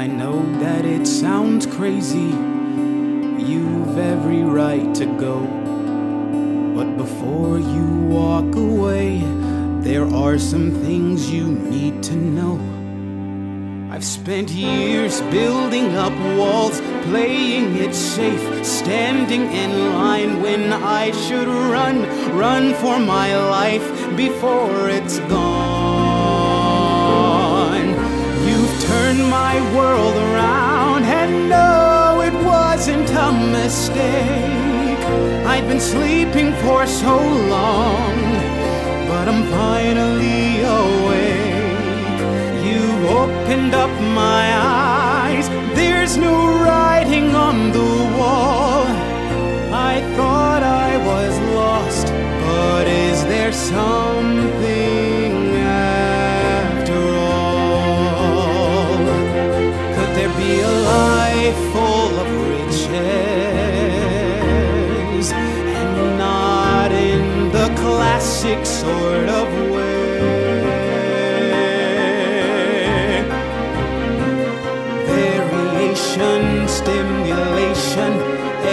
I know that it sounds crazy, you've every right to go. But before you walk away, there are some things you need to know. I've spent years building up walls, playing it safe, standing in line when I should run, run for my life before it's gone. You've turned my world around, and no, it wasn't a mistake. I've been sleeping for so long, but I'm finally awake. You've opened up my eyes, there's no writing on the wall. I thought I was lost, but is there something after all? Could there be a life full of riches, and not in the classic sort of way? Variation, stimulation,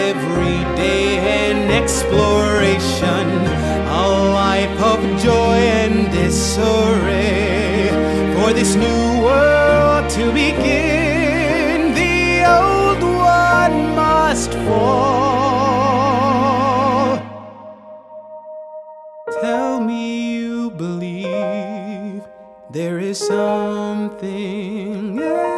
every day an exploration, a life of joy and disarray. For this new world to begin, the old one must fall. Tell me you believe there is something else.